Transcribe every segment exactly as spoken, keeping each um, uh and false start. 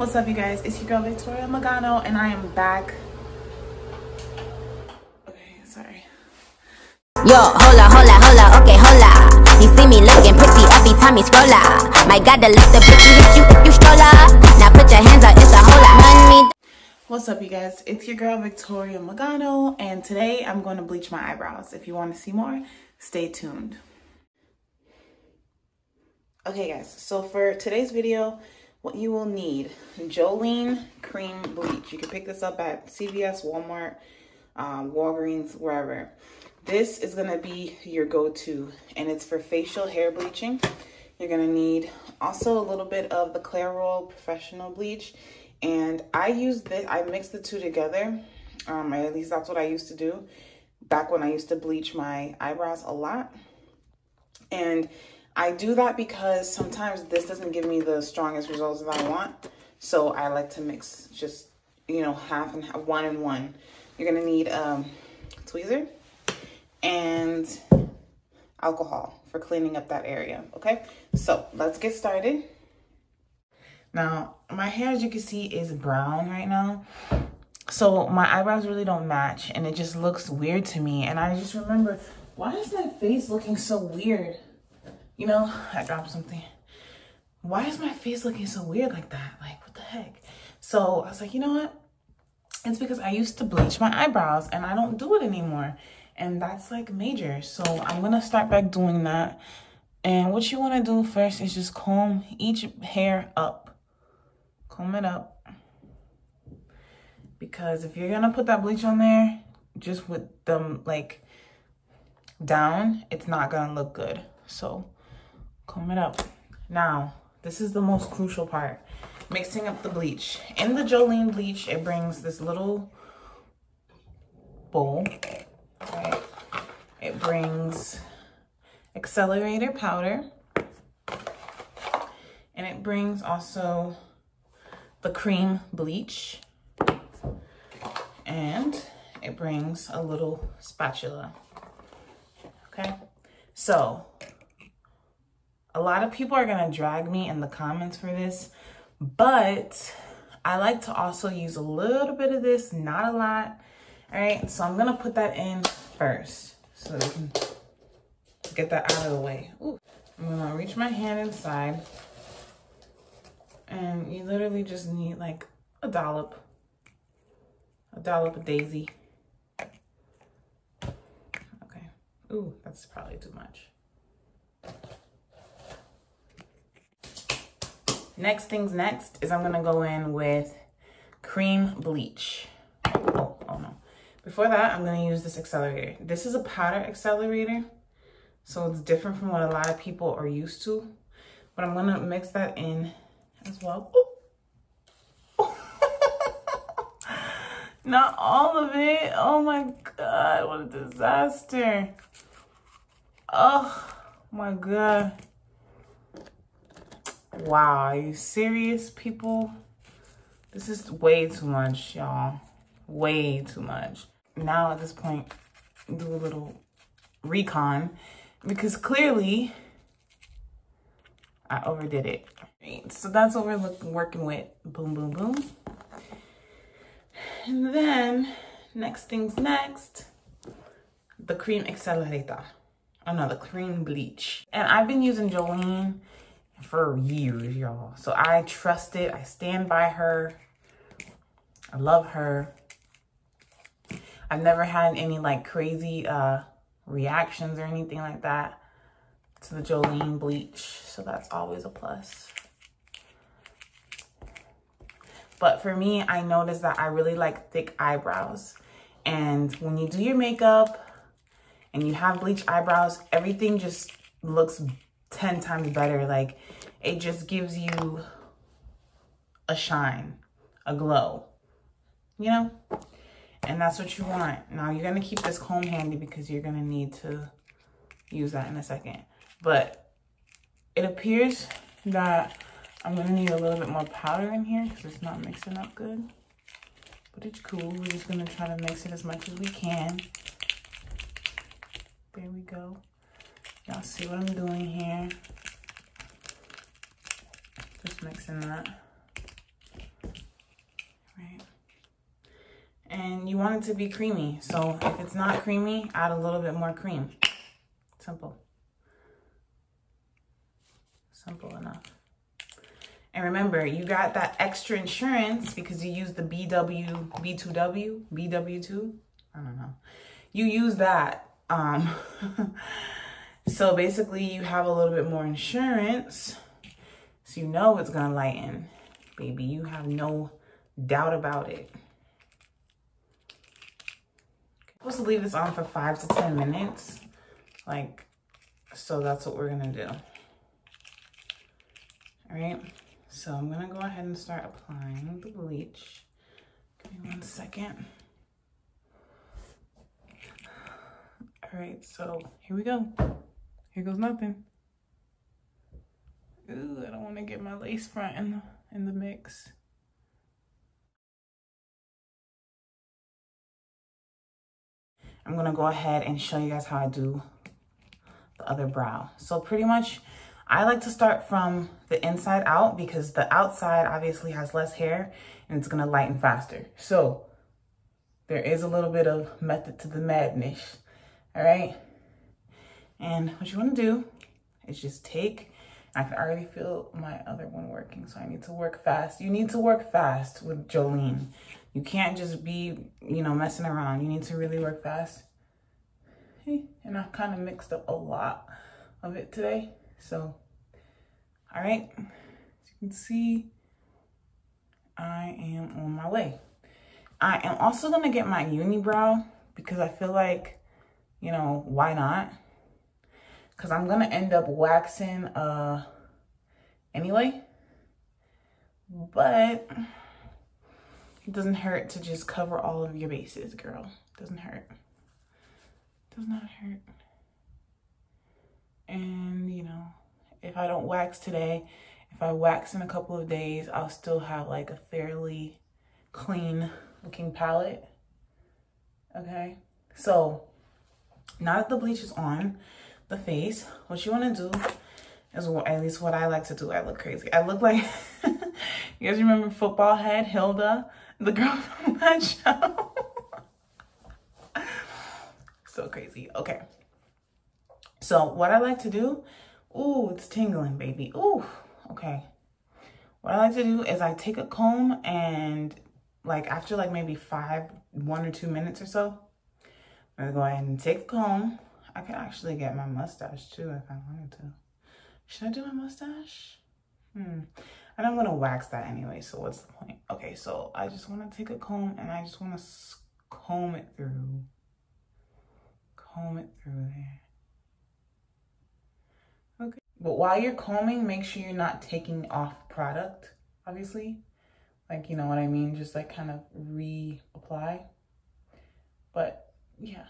What's up, you guys? It's your girl Victoria Magano, and I am back. Okay, sorry. Yo, hola, hola, hola, okay, hola. You see me looking pretty every time you scroll up. My God, the list of bitches hit you if you stroll up. Now put your hands up, it's a whole lot. Money. What's up, you guys? It's your girl Victoria Magano, and today I'm going to bleach my eyebrows. If you want to see more, stay tuned. Okay, guys, so for today's video, what you will need: Jolene cream bleach. You can pick this up at C V S, Walmart, um, Walgreens, wherever. This is gonna be your go-to, and it's for facial hair bleaching. You're gonna need also a little bit of the Clairol professional bleach, and I use this. I mix the two together. Um, at least that's what I used to do back when I used to bleach my eyebrows a lot, and I do that because sometimes this doesn't give me the strongest results that I want. So I like to mix just, you know, half and half, one and one. You're going to need um, a tweezer and alcohol for cleaning up that area. Okay, so let's get started. Now, my hair, as you can see, is brown right now. So my eyebrows really don't match, and it just looks weird to me. And I just remember, why is my face looking so weird? You know, I dropped something. Why is my face looking so weird like that? Like, what the heck? So I was like, you know what? It's because I used to bleach my eyebrows and I don't do it anymore. And that's like major. So I'm gonna start back doing that. And what you wanna do first is just comb each hair up. Comb it up. Because if you're gonna put that bleach on there, just with them like down, it's not gonna look good. So comb it up. Now, this is the most crucial part, mixing up the bleach. In the Jolene bleach, it brings this little bowl, right? It brings accelerator powder, and it brings also the cream bleach, and it brings a little spatula, okay? So, a lot of people are gonna drag me in the comments for this, but I like to also use a little bit of this, not a lot. All right, so I'm gonna put that in first so that we can get that out of the way. Ooh. I'm gonna reach my hand inside, and you literally just need like a dollop, a dollop of daisy. Okay, ooh, that's probably too much. Next things next is I'm gonna go in with cream bleach. Oh, oh no. Before that, I'm gonna use this accelerator. This is a powder accelerator, so it's different from what a lot of people are used to, but I'm gonna mix that in as well. Not all of it. Oh my God, what a disaster. Oh my God. Wow, are you serious, people? This is way too much, y'all. Way too much. Now at this point, do a little recon, because clearly I overdid it. Right, so that's what we're looking, working with. Boom, boom, boom. And then, next things next, the cream accelerator. Oh no, the cream bleach. And I've been using Jolene for years, y'all, so I trust it. I stand by her. I love her. I've never had any like crazy uh reactions or anything like that to the Jolene bleach, so that's always a plus. But for me, I noticed that I really like thick eyebrows, and when you do your makeup and you have bleached eyebrows, everything just looks ten times better. Like, it just gives you a shine, a glow, you know, and that's what you want. Now you're going to keep this comb handy because you're going to need to use that in a second, but it appears that I'm going to need a little bit more powder in here because it's not mixing up good, but it's cool. We're just going to try to mix it as much as we can. There we go. Y'all see what I'm doing here? Just mixing that. and you want it to be creamy. So if it's not creamy, add a little bit more cream. Simple. Simple enough. And remember, you got that extra insurance because you used the B W, B two W, B W two. I don't know. You use that. Um, so basically you have a little bit more insurance. So you know it's gonna lighten, baby. You have no doubt about it. I'm supposed to leave this on for five to ten minutes. Like, so that's what we're gonna do. All right. So I'm gonna go ahead and start applying the bleach. Give me one second. All right, so here we go. Here goes nothing. Ooh, I don't want to get my lace front in the, in the mix. I'm gonna go ahead and show you guys how I do the other brow. So pretty much, I like to start from the inside out because the outside obviously has less hair and it's gonna lighten faster. So there is a little bit of method to the madness, all right? And what you wanna do is just take, I can already feel my other one working, so I need to work fast. You need to work fast with Jolene. You can't just be, you know, messing around. You need to really work fast. And I kind of mixed up a lot of it today. So, all right, as you can see, I am on my way. I am also gonna get my unibrow because I feel like, you know, why not? Cause I'm gonna end up waxing uh, anyway, but it doesn't hurt to just cover all of your bases, girl. Doesn't hurt, does not hurt. And, you know, if I don't wax today, if I wax in a couple of days, I'll still have like a fairly clean looking palette. Okay, so now that the bleach is on the face, what you want to do is, well, at least what I like to do, I look crazy. I look like, you guys remember Football Head, Hilda, the girl from that show? So crazy, okay. So what I like to do, ooh, it's tingling, baby. Ooh, okay. What I like to do is I take a comb and like after like maybe five, one or two minutes or so, I'm gonna go ahead and take a comb. I could actually get my mustache too if I wanted to. Should I do my mustache? Hmm. And I'm gonna wax that anyway, so what's the point? Okay, so I just wanna take a comb and I just wanna comb it through. Comb it through there. But while you're combing, make sure you're not taking off product, obviously. Like, you know what I mean? Just like kind of reapply. But yeah.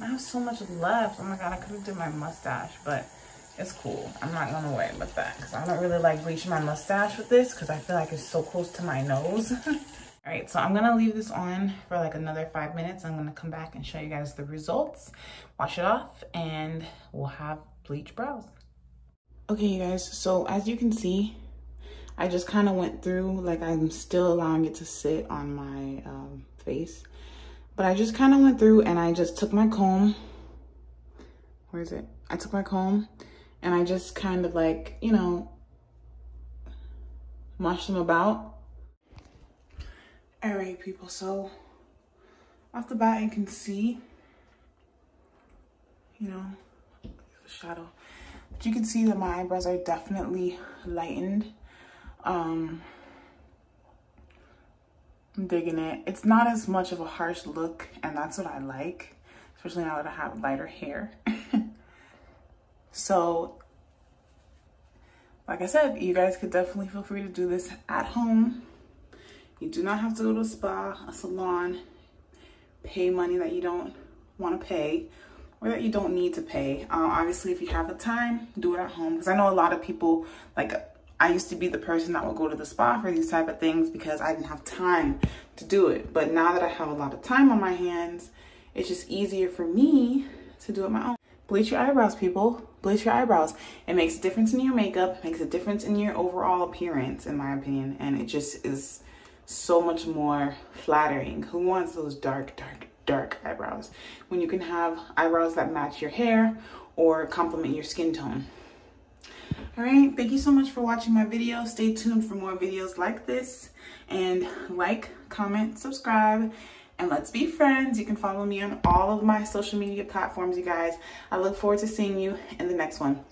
I have so much left. Oh my God, I could have done my mustache, but it's cool. I'm not gonna worry about that because I don't really like bleaching my mustache with this because I feel like it's so close to my nose. All right, so I'm gonna leave this on for like another five minutes. I'm gonna come back and show you guys the results, wash it off, and we'll have bleach brows. Okay, you guys, so as you can see, I just kind of went through, like I'm still allowing it to sit on my um, face, but I just kind of went through and I just took my comb. Where is it? I took my comb. And I just kind of like, you know, mush them about. All right, people, so off the bat, you can see, you know, the shadow. But you can see that my eyebrows are definitely lightened. Um, I'm digging it. It's not as much of a harsh look, and that's what I like, especially now that I have lighter hair. So, like I said, you guys could definitely feel free to do this at home. You do not have to go to a spa, a salon, pay money that you don't want to pay or that you don't need to pay. Uh, obviously, if you have the time, do it at home. Because I know a lot of people, like I used to be the person that would go to the spa for these type of things because I didn't have time to do it. But now that I have a lot of time on my hands, it's just easier for me to do it my own. bleach your eyebrows, people. Bleach your eyebrows. It makes a difference in your makeup, makes a difference in your overall appearance, in my opinion. And it just is so much more flattering. Who wants those dark, dark, dark eyebrows when you can have eyebrows that match your hair or complement your skin tone? All right, thank you so much for watching my video. Stay tuned for more videos like this, and like, comment, subscribe, and let's be friends. You can follow me on all of my social media platforms, you guys. I look forward to seeing you in the next one.